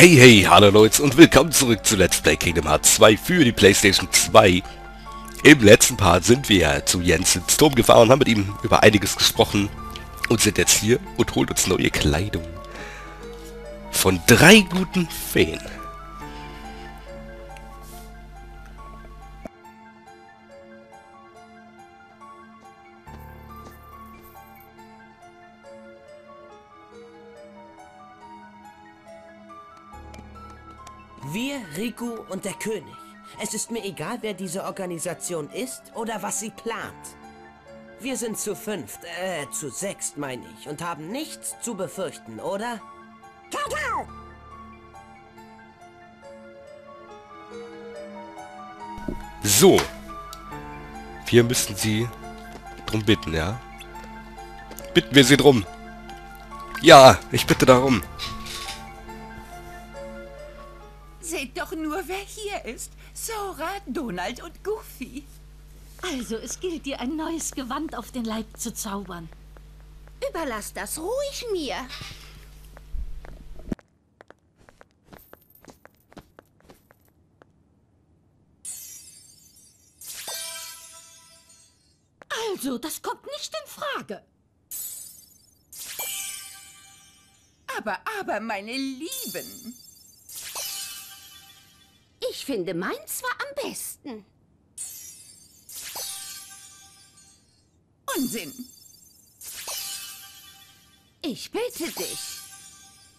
Hey, hey, hallo Leute und willkommen zurück zu Let's Play Kingdom Hearts 2 für die PlayStation 2. Im letzten Part sind wir zu Yen Sids Turm gefahren, haben mit ihm über einiges gesprochen und sind jetzt hier und holen uns neue Kleidung. Von 3 guten Feen. Wir, Riku und der König. Es ist mir egal, wer diese Organisation ist oder was sie plant. Wir sind zu sechst, meine ich, und haben nichts zu befürchten, oder? Ciao! So. Wir müssen sie drum bitten, ja? Bitten wir sie drum. Ja, ich bitte darum. Seht doch nur, wer hier ist. Sora, Donald und Goofy. Also, es gilt dir, ein neues Gewand auf den Leib zu zaubern. Überlass das ruhig mir. Also, das kommt nicht in Frage. Aber, meine Lieben... Ich finde meins war am besten. Unsinn. Ich bitte dich.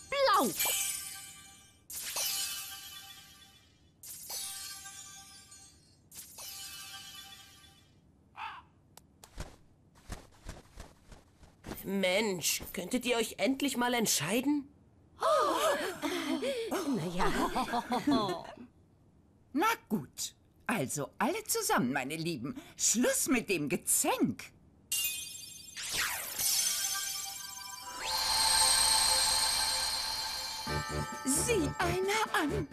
Blau. Mensch, könntet ihr euch endlich mal entscheiden? Naja. Na gut. Also alle zusammen, meine Lieben. Schluss mit dem Gezänk. Sieh einer an.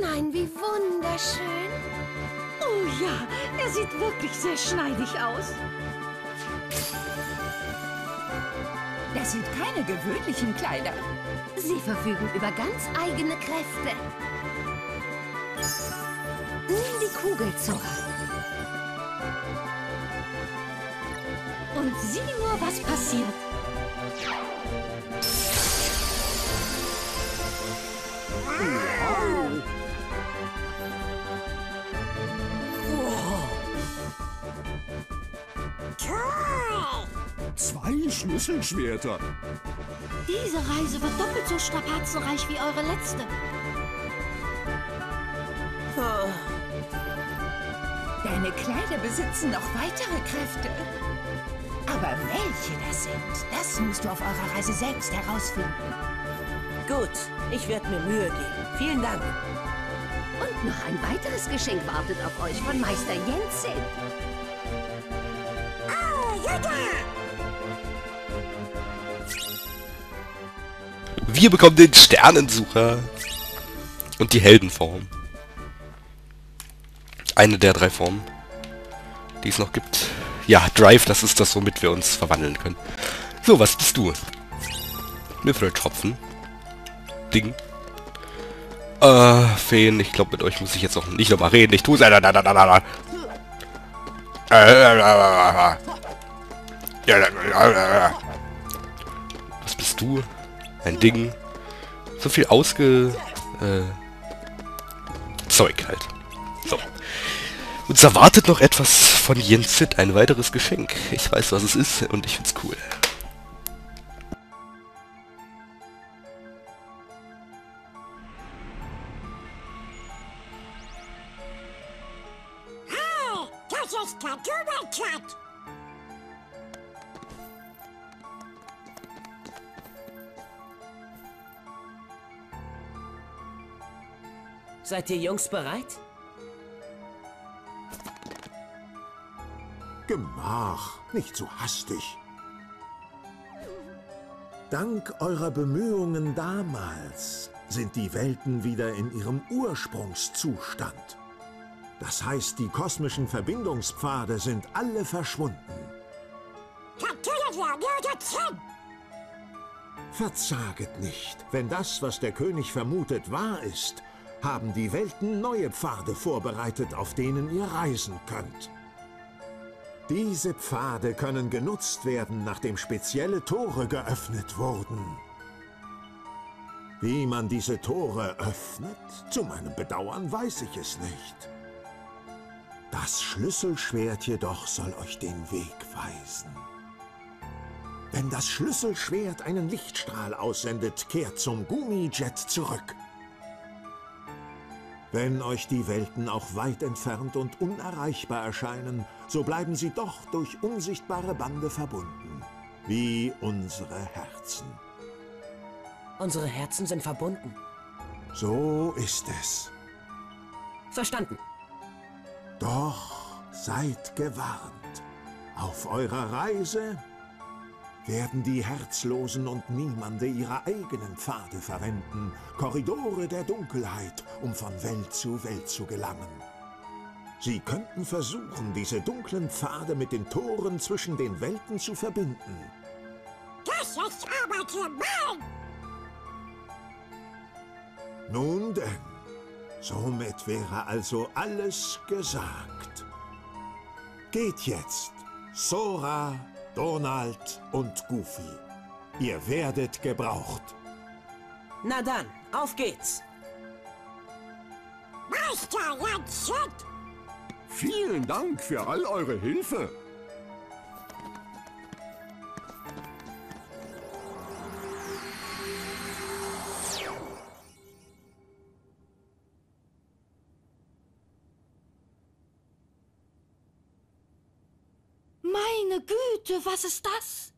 Nein, wie wunderschön. Oh ja, er sieht wirklich sehr schneidig aus. Das sind keine gewöhnlichen Kleider. Sie verfügen über ganz eigene Kräfte. Nimm die Kugel, Sora. Und sieh nur, was passiert. Wow. Wow. Toll. 2 Schlüsselschwerter. Diese Reise wird doppelt so strapazenreich wie eure letzte. Deine Kleider besitzen noch weitere Kräfte. Aber welche das sind, das musst du auf eurer Reise selbst herausfinden. Gut, ich werde mir Mühe geben. Vielen Dank. Und noch ein weiteres Geschenk wartet auf euch von Meister Yen Sid. Oh, Jutta! Wir bekommen den Sternensucher und die Heldenform. Eine der 3 Formen, die es noch gibt. Ja, Drive, das ist das, womit wir uns verwandeln können. So, was bist du? Müffeltropfen. Ding. Feen, ich glaube, mit euch muss ich jetzt auch nicht nochmal reden. Ich tue es. Was bist du? Ein Ding. So viel Zeug halt. So. Uns erwartet noch etwas von Yen Sid, ein weiteres Geschenk. Ich weiß, was es ist und ich find's cool. Hey, das ist Dagobert Dack. Seid ihr Jungs bereit? Gemach, nicht so hastig. Dank eurer Bemühungen damals sind die Welten wieder in ihrem Ursprungszustand. Das heißt, die kosmischen Verbindungspfade sind alle verschwunden. Verzaget nicht. Wenn das, was der König vermutet, wahr ist, haben die Welten neue Pfade vorbereitet, auf denen ihr reisen könnt. Diese Pfade können genutzt werden, nachdem spezielle Tore geöffnet wurden. Wie man diese Tore öffnet, zu meinem Bedauern weiß ich es nicht. Das Schlüsselschwert jedoch soll euch den Weg weisen. Wenn das Schlüsselschwert einen Lichtstrahl aussendet, kehrt zum Gummijet zurück. Wenn euch die Welten auch weit entfernt und unerreichbar erscheinen, so bleiben sie doch durch unsichtbare Bande verbunden, wie unsere Herzen. Unsere Herzen sind verbunden. So ist es. Verstanden. Doch seid gewarnt. Auf eurer Reise werden die Herzlosen und Niemande ihre eigenen Pfade verwenden, Korridore der Dunkelheit, um von Welt zu gelangen. Sie könnten versuchen, diese dunklen Pfade mit den Toren zwischen den Welten zu verbinden. Das ist aber gemein! Nun denn, somit wäre also alles gesagt. Geht jetzt, Sora, Donald und Goofy. Ihr werdet gebraucht. Na dann, auf geht's. Meister Yen Sid! Vielen Dank für all eure Hilfe. Meine Güte, was ist das?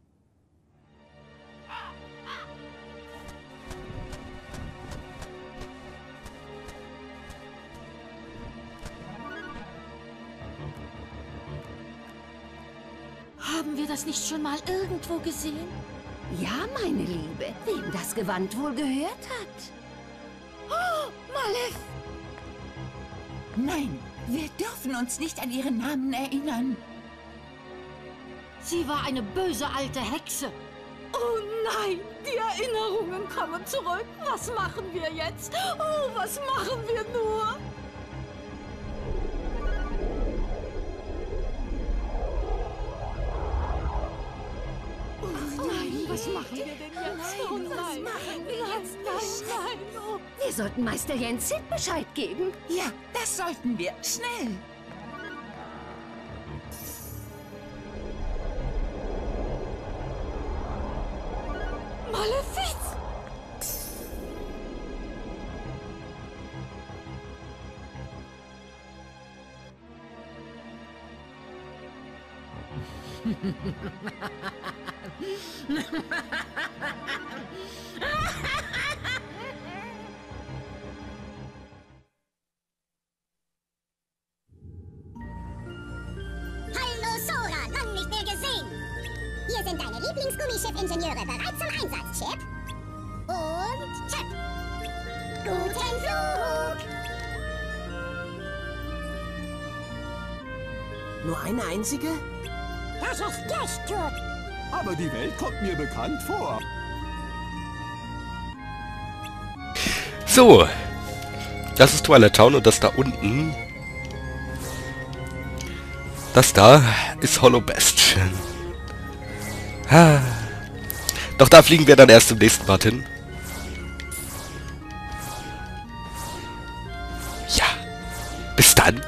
Haben wir das nicht schon mal irgendwo gesehen? Ja, meine Liebe. Wem das Gewand wohl gehört hat? Oh, Malefiz! Nein, wir dürfen uns nicht an ihren Namen erinnern. Sie war eine böse alte Hexe. Oh nein, die Erinnerungen kommen zurück. Was machen wir jetzt? Oh, was machen wir nur? Was machen wir denn jetzt? Nein, oh nein, was machen wir jetzt? Nein, nein, oh. Wir sollten Meister Yen Sid Bescheid geben. Ja, das sollten wir. Schnell! Malefiz! Hallo Sora, lang nicht mehr gesehen. Hier sind deine Lieblings-Gummischiff-Ingenieure bereit zum Einsatz, Chip. Und Chip. Guten Flug! Nur eine einzige? Das ist Gestuk. Aber die Welt kommt mir bekannt vor. So. Das ist Twilight Town und das da unten. Das da ist Hollow Bastion. Ah. Doch da fliegen wir dann erst im nächsten Part hin. Ja. Bis dann.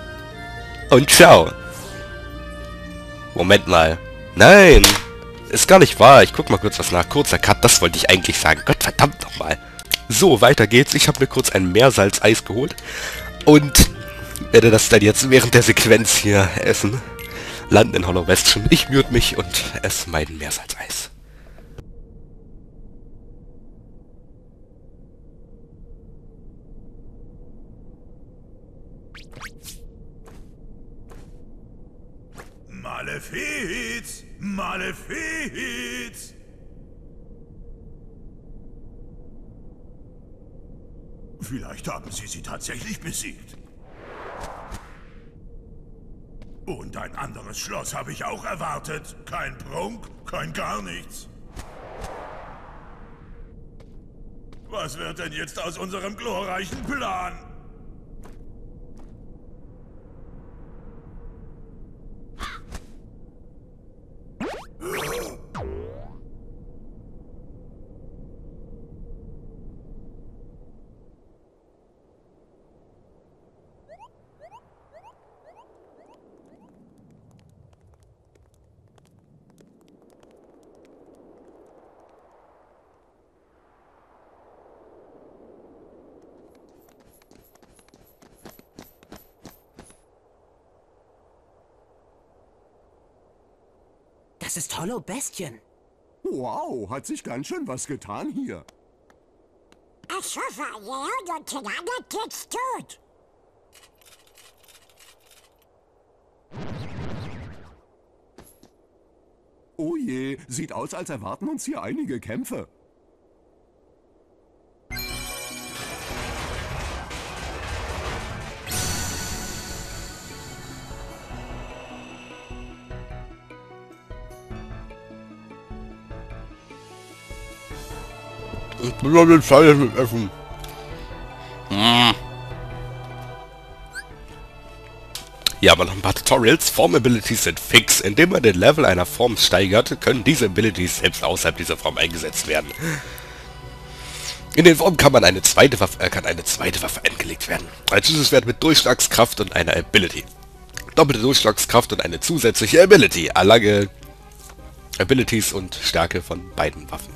Und ciao. Moment mal. Nein. Ist gar nicht wahr. Ich guck mal kurz was nach. Kurzer Cut, das wollte ich eigentlich sagen. Gott verdammt nochmal. So, weiter geht's. Ich habe mir kurz ein Meersalzeis geholt. Und werde das dann jetzt während der Sequenz hier essen. Landen in Hollow Bastion. Ich mute mich und esse mein Meersalzeis. Malefiz! Malefiz! Vielleicht haben Sie sie tatsächlich besiegt. Und ein anderes Schloss habe ich auch erwartet. Kein Prunk, kein gar nichts. Was wird denn jetzt aus unserem glorreichen Plan? Das ist Hollow Bastion. Wow, hat sich ganz schön was getan hier. Ich hoffe, ihr und die anderen Kids tut. Oh je, sieht aus, als erwarten uns hier einige Kämpfe. Nur den Scheiß mit Essen. Ja, aber noch ein paar Tutorials. Form-Abilities sind fix. Indem man den Level einer Form steigert, können diese Abilities selbst außerhalb dieser Form eingesetzt werden. In den Formen kann eine zweite Waffe angelegt werden. Ein Zusatzwert mit Durchschlagskraft und einer Ability. Doppelte Durchschlagskraft und eine zusätzliche Ability. Erlange Abilities und Stärke von beiden Waffen.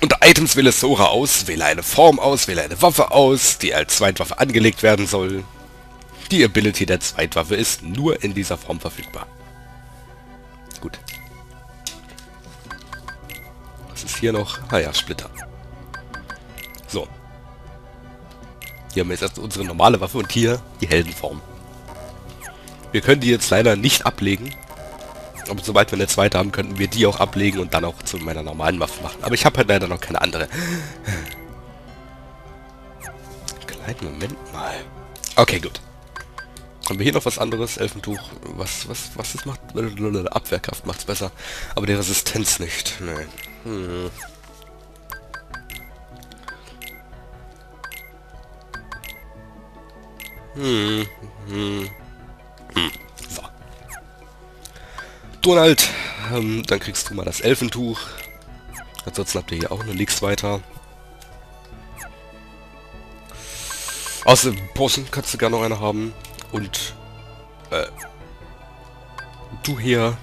Unter Items wähle Sora aus, wähle eine Form aus, wähle eine Waffe aus, die als Zweitwaffe angelegt werden soll. Die Ability der Zweitwaffe ist nur in dieser Form verfügbar. Gut. Was ist hier noch? Ah ja, Splitter. So. Hier haben wir jetzt erst unsere normale Waffe und hier die Heldenform. Wir können die jetzt leider nicht ablegen. Aber sobald wir eine zweite haben, könnten wir die auch ablegen und dann auch zu meiner normalen Waffe machen. Aber ich habe halt leider noch keine andere. Kleinen Moment mal. Okay, gut. Haben wir hier noch was anderes? Elfentuch. Was das macht? Abwehrkraft macht's besser. Aber die Resistenz nicht. Nein. So. Donald, dann kriegst du mal das Elfentuch. Ansonsten habt ihr hier auch noch nichts weiter. Außer Posen kannst du gar noch eine haben. Und du hier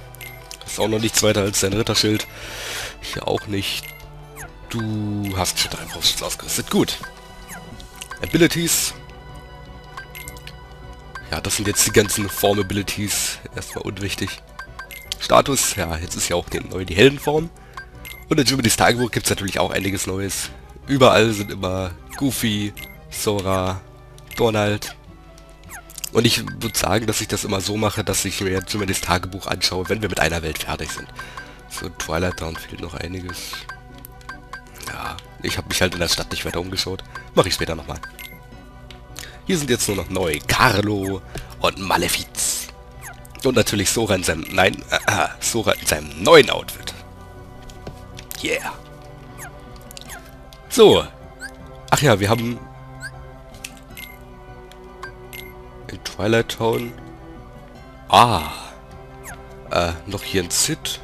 hast auch noch nichts weiter als dein Ritterschild. Hier auch nicht. Du hast schon deinen Brustschutz ausgerüstet. Gut. Abilities. Ja, das sind jetzt die ganzen Form-Abilities. Erstmal unwichtig. Status, ja, jetzt ist ja auch neu die Heldenform. Und in Jiminis Tagebuch gibt es natürlich auch einiges Neues. Überall sind immer Goofy, Sora, Donald. Und ich würde sagen, dass ich das immer so mache, dass ich mir Jiminis Tagebuch anschaue, wenn wir mit einer Welt fertig sind. So, Twilight Town fehlt noch einiges. Ja, ich habe mich halt in der Stadt nicht weiter umgeschaut. Mache ich später nochmal. Hier sind jetzt nur noch neu Carlo und Malefiz. Und natürlich Sora in seinem... Nein, Sora in seinem neuen Outfit. Yeah. So. Ach ja, wir haben... in Twilight Town... noch Yen Sid.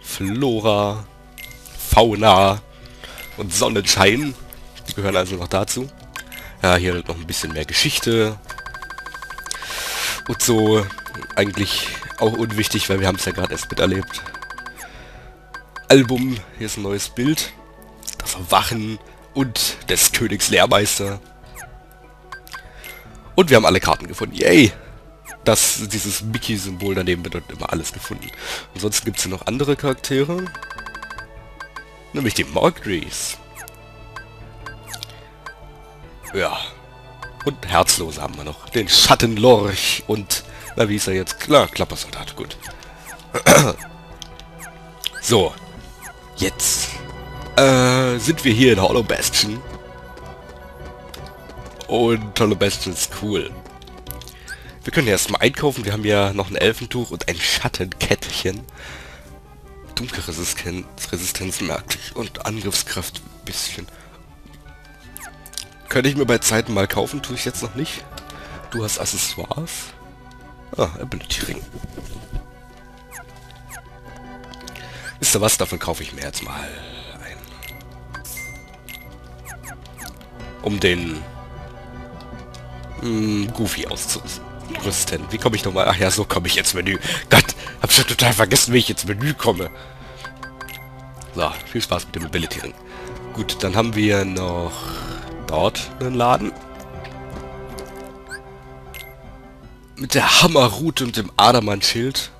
Flora. Fauna. Und Sonnenschein. Die gehören also noch dazu. Ja, hier noch ein bisschen mehr Geschichte. Und so eigentlich auch unwichtig, weil wir haben es ja gerade erst miterlebt. Album, hier ist ein neues Bild. Das Erwachen und des Königs Lehrmeister. Und wir haben alle Karten gefunden. Yay! Dieses Mickey-Symbol daneben bedeutet immer alles gefunden. Ansonsten gibt es hier noch andere Charaktere. Nämlich die Morgrees. Ja. Und Herzlos haben wir noch. Den Schattenlurch und... Na, wie ist er jetzt? Klar, Klappersoldat. Gut. So. Jetzt. Sind wir hier in Hollow Bastion. Und Hollow Bastion ist cool. Wir können erstmal einkaufen. Wir haben ja noch ein Elfentuch und ein Schattenkettchen. Dunkelresistenz merke ich und Angriffskraft ein bisschen. Könnte ich mir bei Zeiten mal kaufen, tue ich jetzt noch nicht. Du hast Accessoires. Ah, Ability Ring. Wisst ihr was, davon kaufe ich mir jetzt mal ein. Um den Goofy auszurüsten. Wie komme ich nochmal? Ach ja, so komme ich ins Menü. Gott, hab schon total vergessen, wie ich ins Menü komme. So, viel Spaß mit dem Ability Ring. Gut, dann haben wir noch dort einen Laden. Mit der Hammerrute und dem Adamant-Schild.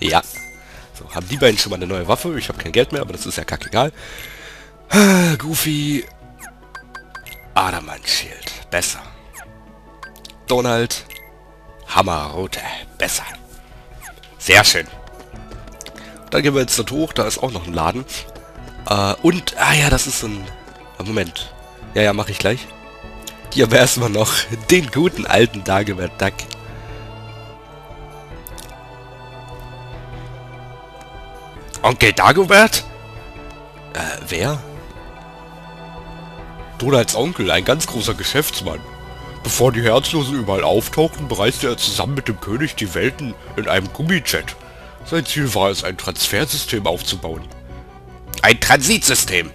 Ja. So, haben die beiden schon mal eine neue Waffe? Ich habe kein Geld mehr, aber das ist ja kackegal. Goofy. Adamant-Schild. Besser. Donald. Hammerrute. Besser. Sehr schön. Dann gehen wir jetzt dort hoch. Da ist auch noch ein Laden. Und, ah ja, das ist so ein... Moment. Ja, ja, mache ich gleich. Hier aber erstmal noch den guten alten Dagobert Dack. Onkel Dagobert? Wer? Donalds Onkel, ein ganz großer Geschäftsmann. Bevor die Herzlosen überall auftauchten, bereiste er zusammen mit dem König die Welten in einem Gummijet. Sein Ziel war es, ein Transfersystem aufzubauen. Ein Transitsystem!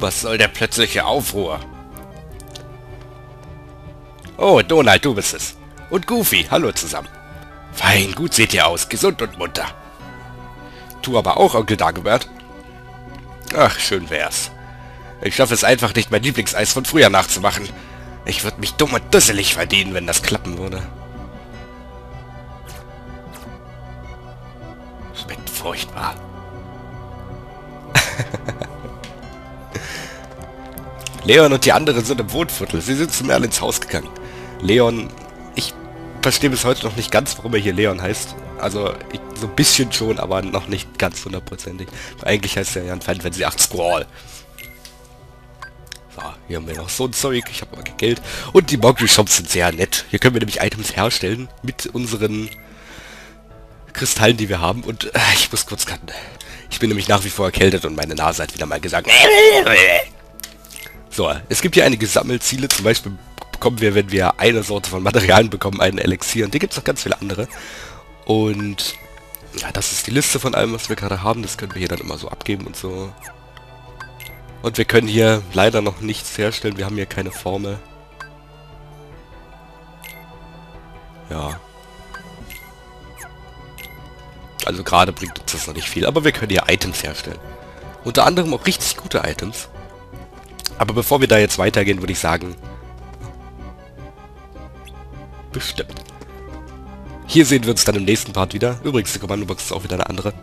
Was soll der plötzliche Aufruhr? Oh, Donald, du bist es. Und Goofy, hallo zusammen. Fein, gut seht ihr aus, gesund und munter. Tu aber auch, Onkel Dagobert. Ach, schön wär's. Ich schaffe es einfach nicht, mein Lieblingseis von früher nachzumachen. Ich würde mich dumm und dusselig verdienen, wenn das klappen würde. Schmeckt furchtbar. Leon und die anderen sind im Wohnviertel. Sie sind zu Merl ins Haus gegangen. Leon... Ich verstehe bis heute noch nicht ganz, warum er hier Leon heißt. Also, so ein bisschen schon, aber noch nicht ganz hundertprozentig. Eigentlich heißt er ja in Final Fantasy VIII Squall. So, hier haben wir noch so ein Zeug. Ich habe aber kein Geld. Und die Mockery-Shops sind sehr nett. Hier können wir nämlich Items herstellen mit unseren Kristallen, die wir haben. Und ich muss kurz cutten. Ich bin nämlich nach wie vor erkältet und meine Nase hat wieder mal gesagt... So, es gibt hier einige Sammelziele, zum Beispiel bekommen wir, wenn wir eine Sorte von Materialien bekommen, einen Elixier. Und hier gibt es noch ganz viele andere. Und ja, das ist die Liste von allem, was wir gerade haben. Das können wir hier dann immer so abgeben und so. Und wir können hier leider noch nichts herstellen. Wir haben hier keine Formel. Ja. Also gerade bringt uns das noch nicht viel, aber wir können hier Items herstellen. Unter anderem auch richtig gute Items. Aber bevor wir da jetzt weitergehen, würde ich sagen... Bestimmt. Hier sehen wir uns dann im nächsten Part wieder. Übrigens, die Kommandobox ist auch wieder eine andere.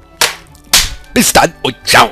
Bis dann und ciao!